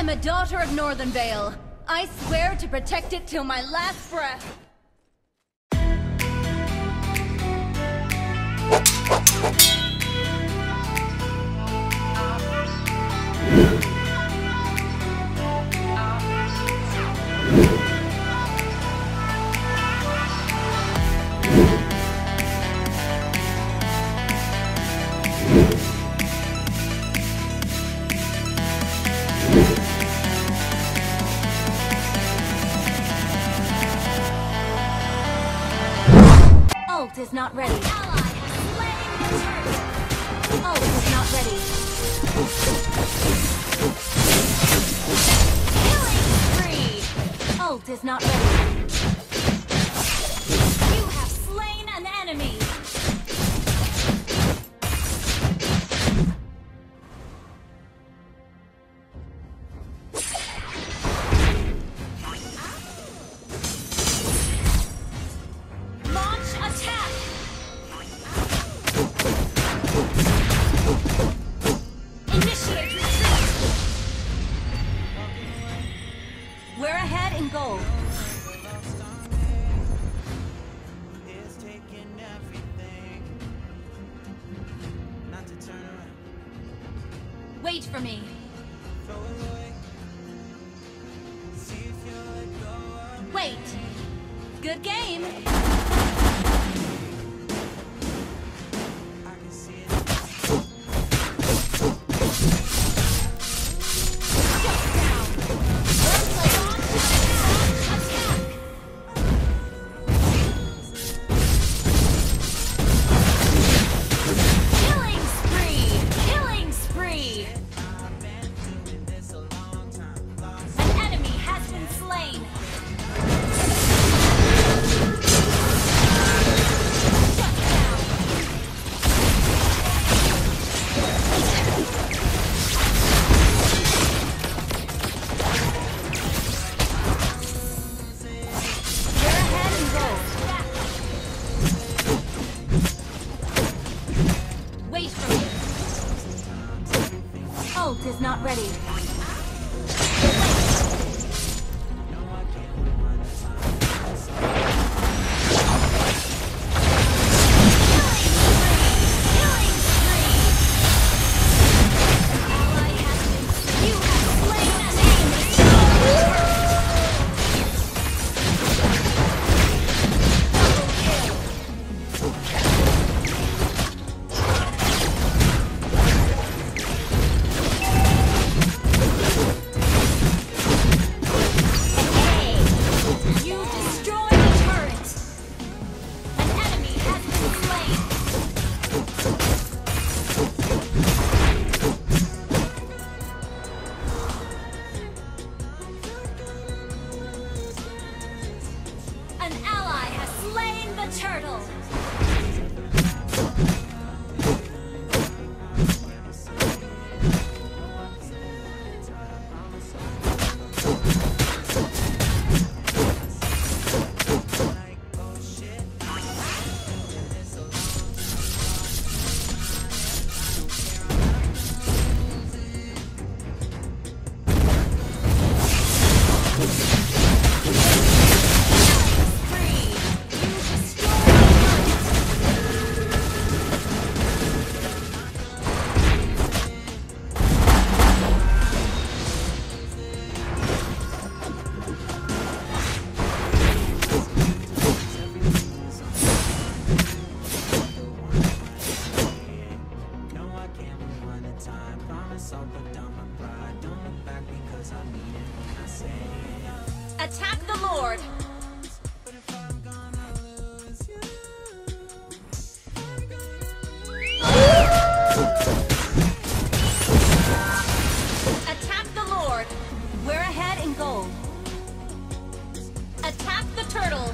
am a daughter of Northernvale. I swear to protect it till my last breath. Ult is not ready. Ally has slain the turret. Ult is not ready. Killing spree. Ult is not ready. You have slain an enemy. Wait for me. Wait. Good game. Is not ready. Attack the Lord! But if I'm gonna lose you, I'm gonna... Attack the Lord! We're ahead in goal. Attack the turtle!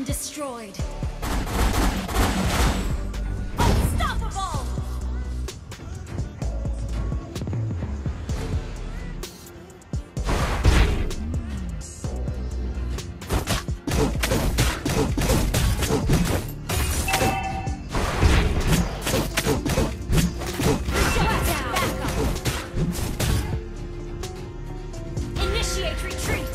been destroyed. Unstoppable! Initiate retreat!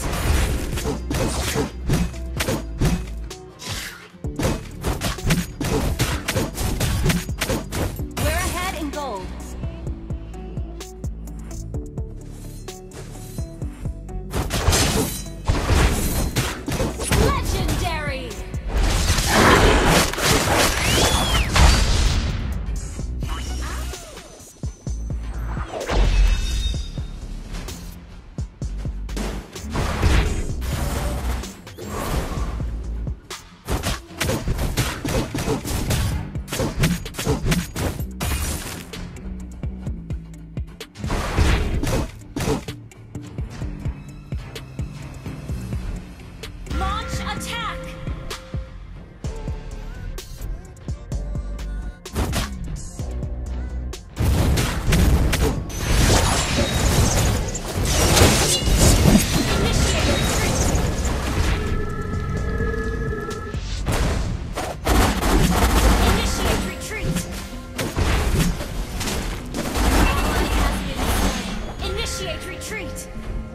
Retreat.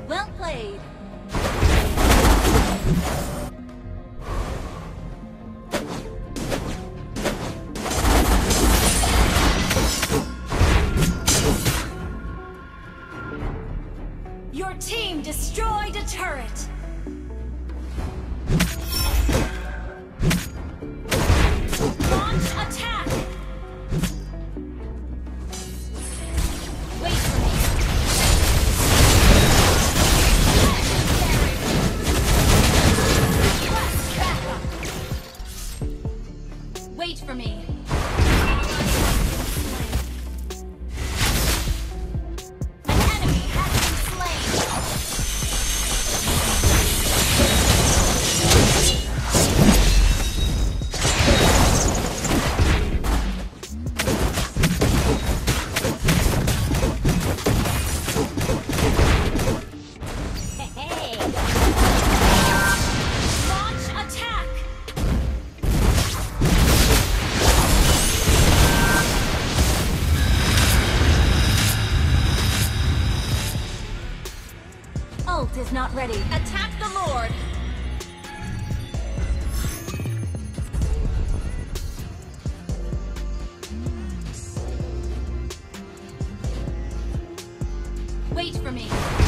Well played. Your team destroyed a turret. Launch attack. Wait for me. Is not ready. Attack the Lord! Wait for me.